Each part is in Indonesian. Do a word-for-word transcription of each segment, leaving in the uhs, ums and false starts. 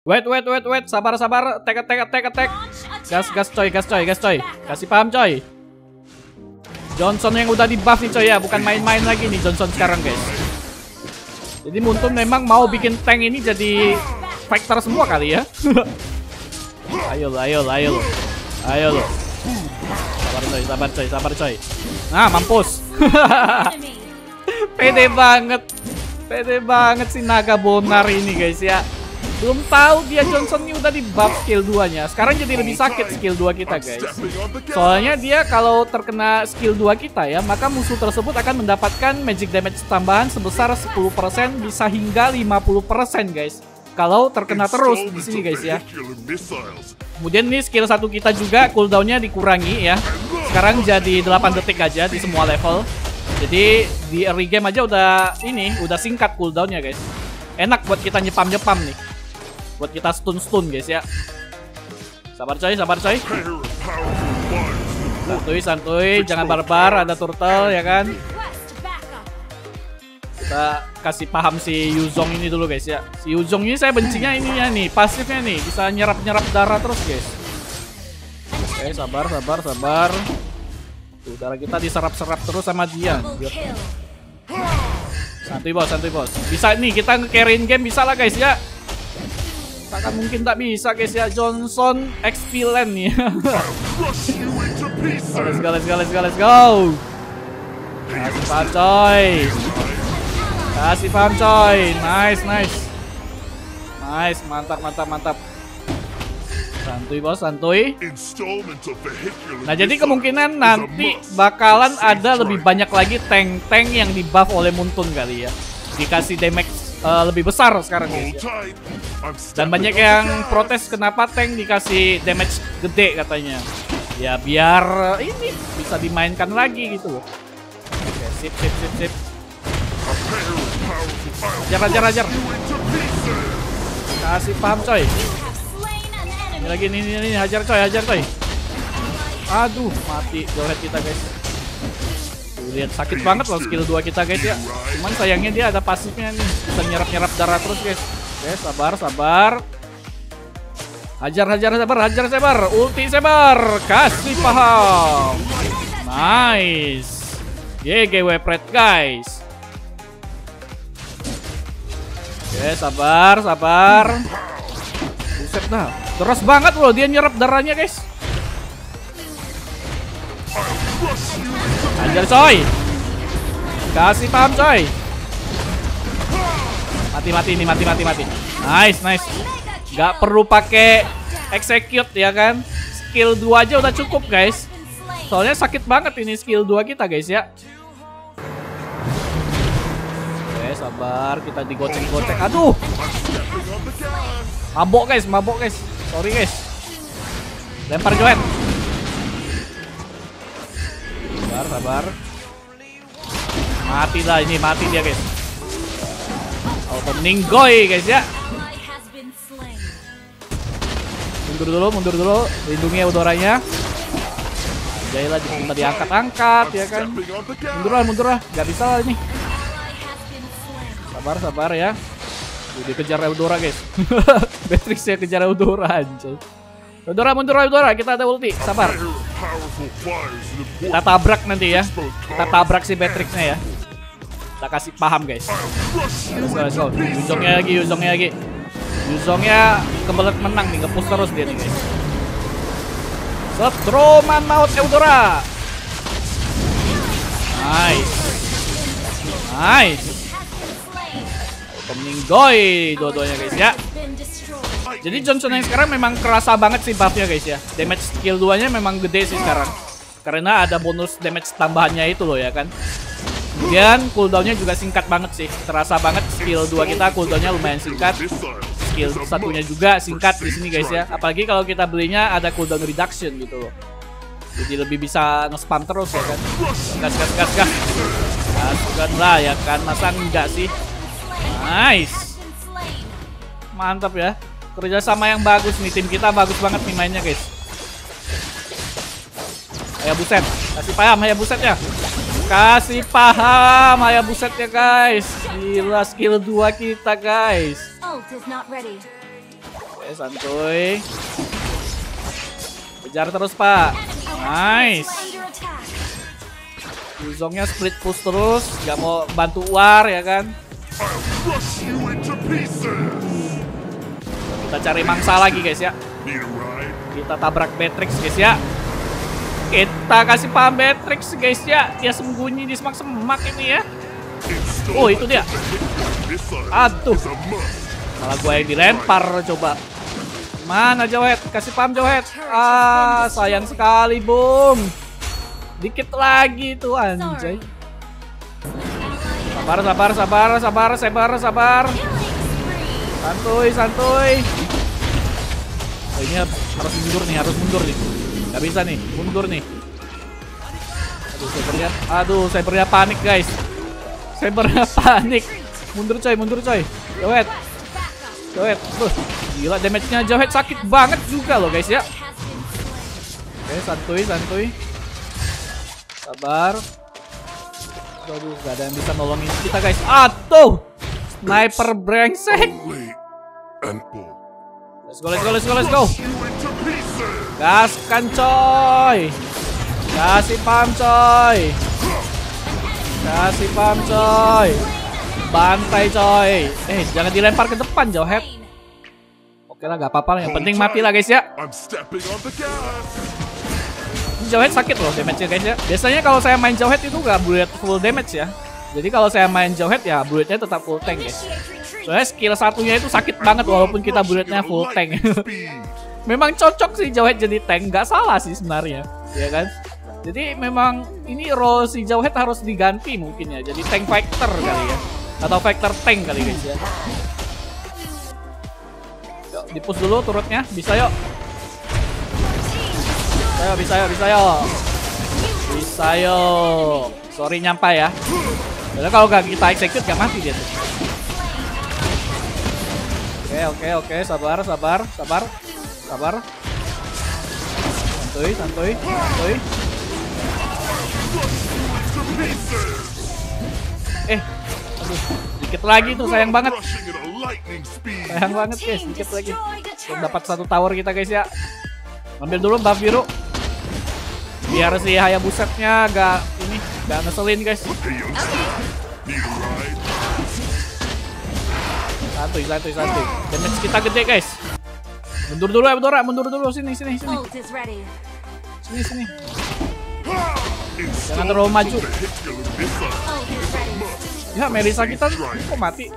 Wait, wait, wait, wait. Sabar, sabar. Tek, tek, tek, tek. Gas, gas, coy, gas, coy, gas, coy. Kasih paham, coy. Johnson yang udah di-buff nih, coy, ya. Bukan main-main lagi nih Johnson sekarang, guys. Jadi Moonton memang mau bikin tank ini jadi factor semua kali ya. Ayo, ayo, ayo. Ayo lo. Sabar, coy, sabar, coy, sabar, coy. Nah, mampus. Pede banget. Pede banget si Naga Bonar ini, guys, ya. Belum tahu dia Johnson ini udah di buff skill dua-nya. Sekarang jadi lebih sakit skill dua kita, guys. Soalnya dia kalau terkena skill dua kita ya, maka musuh tersebut akan mendapatkan magic damage tambahan sebesar sepuluh persen bisa hingga lima puluh persen, guys. Kalau terkena terus di sini, guys, ya. Kemudian ini skill satu kita juga cooldown-nya dikurangi ya. Sekarang jadi delapan detik aja di semua level. Jadi di early game aja udah ini, udah singkat cooldown-nya, guys. Enak buat kita nyepam-nyepam nih. Buat kita stun-stun, guys, ya. Sabar, coy, sabar, coy. Santuy, santuy. Jangan barbar, ada turtle, ya kan. Kita kasih paham si Yu Zhong ini dulu, guys, ya. Si Yu Zhong ini saya bencinya ininya nih, pasifnya nih. Bisa nyerap-nyerap darah terus, guys. Oke, sabar, sabar, sabar. Tuh, darah kita diserap-serap terus sama dia. Santuy, bos, santuy, bos. Bisa nih, kita nge-carryin game, bisa lah, guys, ya. Takkan mungkin tak bisa, guys, ya. Johnson E X P LANE nih. Let's go, let's go, let's go, let's go. Kasih paham, coy. Kasih paham, coy. Nice, nice. Nice, mantap, mantap, mantap. Santuy, bos, santuy. Nah, jadi kemungkinan nanti bakalan ada lebih banyak lagi tank-tank yang di buff oleh Moonton kali ya. Dikasih damage Uh, lebih besar sekarang, guys, ya. Dan banyak yang protes kenapa tank dikasih damage gede katanya. Ya biar ini bisa dimainkan lagi gitu loh. Oke, sip, sip, sip, sip. Ajar, ajar, ajar. Kasih paham, coy. Ini lagi, ini, ini, ini. Hajar, coy, hajar, coy. Aduh, mati Jawhead kita, guys. Lihat sakit banget loh skill dua kita, guys, ya. Cuman sayangnya dia ada pasifnya nih, bisa nyerap-nyerap darah terus, guys. Oke, sabar, sabar. Hajar, hajar, sabar, hajar, sabar. Ulti, sabar. Kasih paham. Nice. G G wepret, guys. Oke, sabar, sabar. Buset dah. Terus banget loh dia nyerap darahnya, guys. Hajar, coy. Kasih paham, coy. Mati-mati ini, mati-mati, mati. Nice, nice. Gak perlu pakai execute, ya kan. Skill dua aja udah cukup, guys. Soalnya sakit banget ini skill dua kita, guys, ya. Oke, sabar. Kita digocek-gocek. Aduh. Mabok, guys, mabok, guys. Sorry, guys. Lempar Joet. Sabar, sabar. Mati lah ini, mati dia, guys. Auto ninggoy, guys, ya. Mundur dulu, mundur dulu. Lindungi Eudoranya. Jailah kita diangkat-angkat, ya kan. Mundur lah, mundur lah. Gak bisa lah ini. Sabar, sabar, ya. Dia kejar Eudora, guys. Beatrix ya kejar Eudora, anjay. Eudora, mundur, Eudora. Kita ada ulti. Sabar. Kita tabrak nanti ya. Kita tabrak si Beatrixnya ya. Kita kasih paham, guys. Let's go, let's go. Yu Zhongnya lagi, Yu Zhongnya lagi. Yu Zhongnya kebelet menang nih. Nge-push terus dia nih, guys. Setroman maut Eudora. Nice. Nice. Meninggoy dua-duanya, guys, ya. Jadi Johnson yang sekarang memang kerasa banget sih buffnya, guys, ya. Damage skill dua-nya memang gede sih sekarang. Karena ada bonus damage tambahannya itu loh, ya kan. Kemudian cooldownnya juga singkat banget sih. Terasa banget skill dua kita cooldownnya lumayan singkat. Skill satunya juga singkat di sini, guys, ya. Apalagi kalau kita belinya ada cooldown reduction gitu loh. Jadi lebih bisa nge-spam terus, ya kan. Gas, gas, gas, gas. Gas lah, ya kan. Masa enggak sih? Nice. Mantap ya. Kerja sama yang bagus nih, tim kita bagus banget nih mainnya, guys. Ayo buset, kasih paham, ayo buset ya. Kasih paham, ayo buset ya, guys. Gila skill dua kita, guys. Oke, santuy. Kejar terus, Pak. Nice. Yu Zhongnya split push terus. Gak mau bantu war, ya kan? Kita cari mangsa lagi, guys, ya. Kita tabrak Beatrix, guys, ya. Kita kasih paham Beatrix, guys, ya. Dia sembunyi di semak-semak ini, ya. Oh, itu dia. Aduh. Malah gue yang dilempar, coba. Mana Jawhead? Kasih paham Jawhead. Ah, sayang sekali, Bung. Dikit lagi tuh, anjay. Sabar, sabar, sabar, sabar, sabar, sabar. Santuy, santuy. Oh, ini harus mundur nih, harus mundur nih. Gak bisa nih, mundur nih. Aduh, cybernya, aduh, cybernya panik, guys. Cybernya panik. Mundur, coy, mundur, coy. Jawhead. Jawhead, tuh. Gila, damage-nya Jawhead sakit banget juga loh, guys, ya. Oke, santuy, santuy. Sabar. Aduh, gak ada yang bisa nolongin kita, guys. Atuh! Sniper brengsek. Let's go, let's go, let's go, let's go. Gaskan, coy. Kasih pam, coy. Kasih pam, coy. Bantai, coy. Eh, jangan dilempar ke depan, Jawhead. Oke lah, gak apa-apa lah. Yang penting mati lah, guys, ya. Jawhead sakit loh damage-nya, guys, ya. Biasanya kalau saya main Jawhead itu gak bullet full damage, ya. Jadi kalau saya main Jawhead ya bulletnya tetap full tank, guys. Soalnya skill satunya itu sakit banget walaupun kita bulletnya full tank. Memang cocok sih Jawhead jadi tank. Gak salah sih sebenarnya, ya kan. Jadi memang ini role si Jawhead harus diganti mungkin, ya. Jadi tank fighter kali, ya. Atau fighter tank kali, guys, ya. Dipus dulu turutnya, bisa yuk. Ayo, bisa yuk, bisa yuk. Bisa yuk. Sorry nyampai, ya. Padahal kalau gak kita execute gak mati dia tuh. Oke, oke, oke, sabar, sabar, sabar. Sabar. Santuy, santuy, santuy. Eh, aduh, dikit lagi tuh, sayang banget. Sayang banget, guys, dikit lagi. Belum dapat satu tower kita, guys, ya. Ambil dulu buff biru. Biar si Hayabusetnya gak ini, gak ngeselin, guys. Satu, satu, satu. Damage kita gede, guys. Mundur dulu, Eudora, mundur dulu. Sini, sini, sini. Sini, sini. Jangan terlalu maju. Ya, Melissa kita kok mati.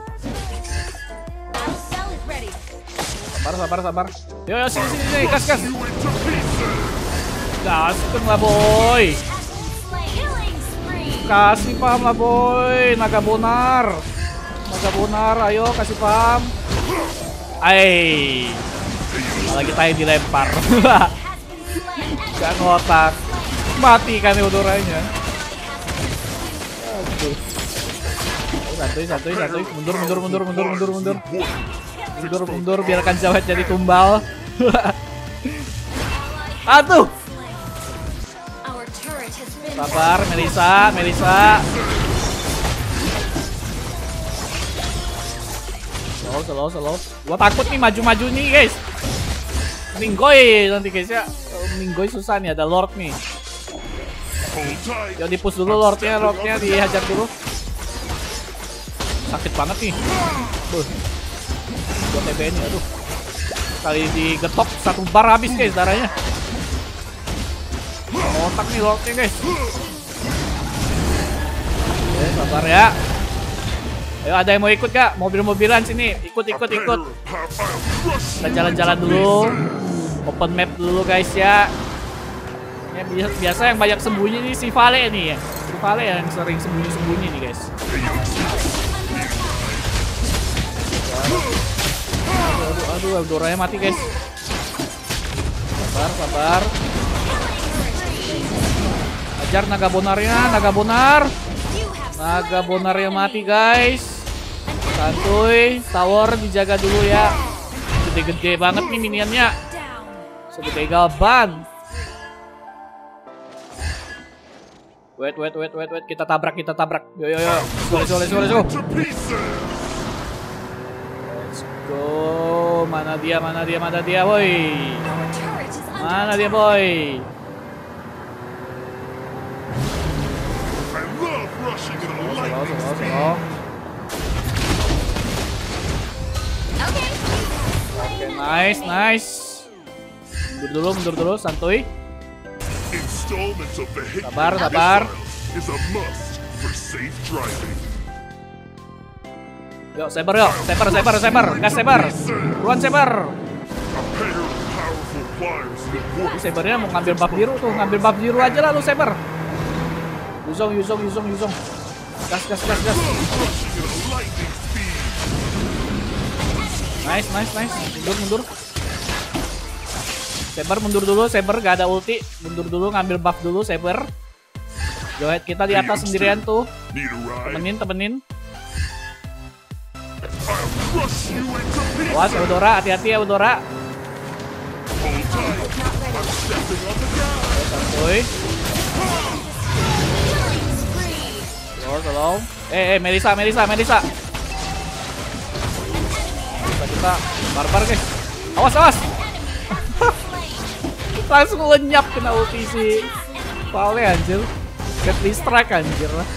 Sabar, sabar, sabar. Yo, yo, sini, sini, sini, gas, gas. Gaskan lah, boy. Kasih paham lah, boy. Naga Bonar. Naga Bonar, ayo, kasih paham. Ay, malah kita yang dilempar. Gak ngotak. Mati kan Eudoranya. Aduh. Santuy, santuy, santuy. Mundur, mundur, mundur, mundur, mundur, mundur. Mundur-mundur, biarkan Jawhead jadi tumbal. Aduh. Sabar, Melissa, Melissa. Slow, slow, slow. Gua takut nih maju-maju nih, guys. Minggoy nanti, guys, ya. Minggoy susah nih, ada Lord nih. Yo, dipus dulu Lordnya, Lordnya dihajar dulu. Sakit banget nih. Tuh. T B N, aduh. Kali digetok satu bar habis, guys, darahnya. Otak nih Lordnya, guys. Oke, sabar ya. Ayo, ada yang mau ikut gak? Mobil-mobilan sini, ikut, ikut, ikut. Kita jalan-jalan dulu. Open map dulu, guys, ya. Yang biasa yang banyak sembunyi nih si Vale nih, ya. Si Vale yang sering sembunyi-sembunyi nih, guys. Aduh, Eudoranya mati, guys. Sabar, sabar. Ajar Naga Bonarnya, Naga Bonar. Naga Bonarnya mati, guys. Santuy, tower dijaga dulu, ya. Gede-gede banget nih minionnya. Segede galban. Wait, wait, wait, wait, wait. Kita tabrak, kita tabrak. Yo, yo, yo. Let's go, let's go, let's go. Let's go. Oh, mana dia, mana dia, mana dia, boy. Mana dia, boy. Oke, nice, nice. Mundur dulu, mundur dulu, santuy. Sabar, sabar. Yuk, sebar, yuk, sebar, sebar, sebar, gas sebar, buruan sebar. Ini sebarnya mau ngambil bab biru tuh, ngambil bab biru aja lah lu sebar. Yu Zhong, Yu Zhong, Yu Zhong, Yu Zhong. Gas, gas, gas, gas. Nice, nice, nice. Mundur, mundur. Sebar, mundur dulu, sebar, gak ada ulti. Mundur dulu, ngambil buff dulu, sebar. Jawhead kita di atas sendirian tuh. Temenin, temenin. Awas, Eudora, hati-hati ya, Eudora. Santuy. Lord, tolong. Eh, eh, Melissa, Melissa, Melissa. Kita, kita barbar, guys. Awas, awas. Langsung lenyap kena ulti si Vale, anjir. Get distract, anjir lah.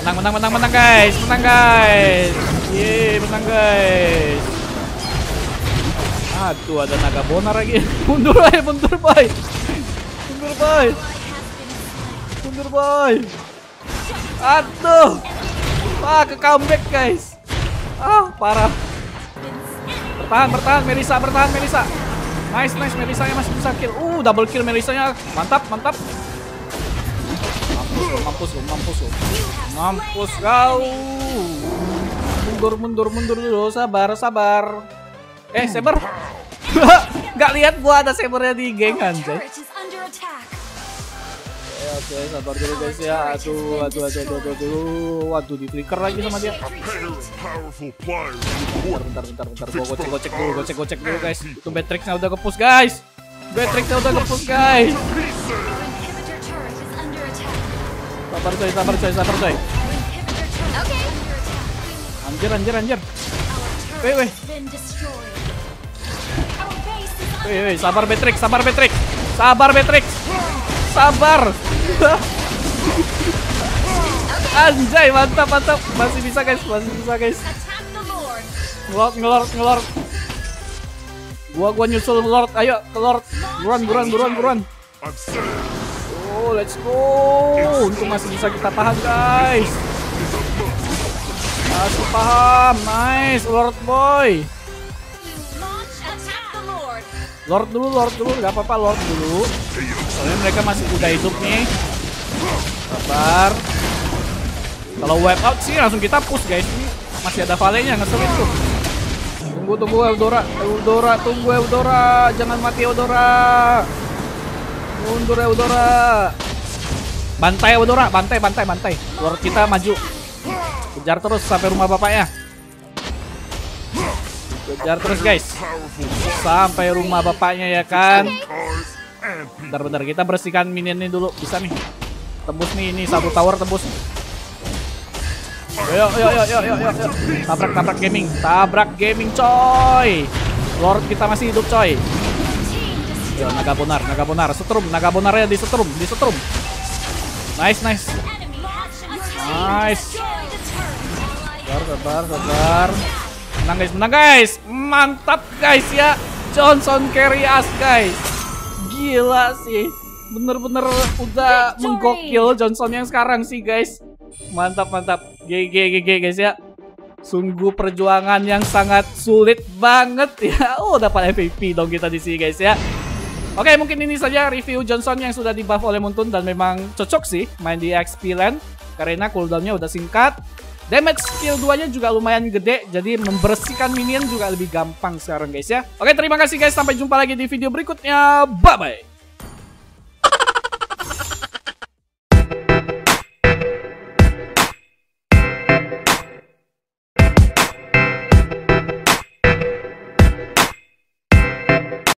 Menang, menang, menang, menang, guys. Menang, guys. Yeay, menang, guys. Aduh, ada Naga Bonar lagi. Mundur, boy. Mundur, boy. Mundur, boy. Mundur, boy. Aduh. Ah, ke comeback, guys. Ah, parah. Bertahan, bertahan, Melissa. Bertahan, Melissa. Nice, nice. Melissanya masih bisa kill. Uh, double kill Melissanya. Mantap, mantap. Mampus lo, mampus lo, mampus kau. Mundur, mundur, mundur dulu. Sabar, sabar. Eh, saber. Gak lihat gua ada sabernya di geng anjay. Oke, sabar dulu guys ya. Aduh, aduh, aduh, aduh, aduh. Waduh, di trigger lagi sama dia. Bentar, bentar, bentar, bentar. Gua gocek, gocek dulu, gocek, gocek dulu guys. Itu Beatrixnya udah nge-push guys. Beatrixnya udah nge-push guys. Sabar coy, sabar coy, sabar coy. Anjir, anjir, anjir. Weh, weh. Weh, weh, sabar Beatrix, sabar Beatrix. Sabar Beatrix. Sabar. Anjay, mantap, mantap. Masih bisa guys, masih bisa guys. Ngelord, ngelord, ngelord. Gua, gua nyusul Lord, ayo ke Lord. Buruan, buruan, buruan, buruan. Oh, let's go. Untung masih bisa kita tahan, guys. Masih paham. Nice, Lord boy. Lord dulu, Lord dulu. Gak apa-apa, Lord dulu. Soalnya mereka masih udah hidup nih. Sabar. Kalau wipe out sih langsung kita push, guys. Ini masih ada Vale-nya, ngeselin tuh. Tunggu, tunggu Eudora. Eudora, tunggu Eudora. Jangan mati Eudora. Mundur Eudora. Bantai Eudora, bantai, bantai, bantai. Lord kita maju. Kejar terus sampai rumah bapaknya. Kejar terus guys. Sampai rumah bapaknya ya kan. Bentar-bentar kita bersihkan minion ini dulu. Bisa nih. Tembus nih ini satu tower tembus. Yo yo yo yo yo yo. Tabrak tabrak gaming, tabrak gaming coy. Lord kita masih hidup coy. Yo, Naga Bonar, Naga Bonar, setrum, Naga Bonarnya disetrum, disetrum. Nice, nice. Nice. Sabar, sabar, sabar. Menang guys, menang guys. Mantap guys ya. Johnson carry us guys. Gila sih. Bener-bener udah menggokil Johnson yang sekarang sih guys. Mantap, mantap. G G, G G guys ya. Sungguh perjuangan yang sangat sulit banget ya. Oh, dapat M V P dong kita di sini guys ya. Oke, mungkin ini saja review Johnson yang sudah dibuff oleh Moonton dan memang cocok sih main di E X P LANE karena cooldownnya udah singkat, damage skill dua nya juga lumayan gede, jadi membersihkan minion juga lebih gampang sekarang guys ya. Oke, terima kasih guys, sampai jumpa lagi di video berikutnya, bye bye.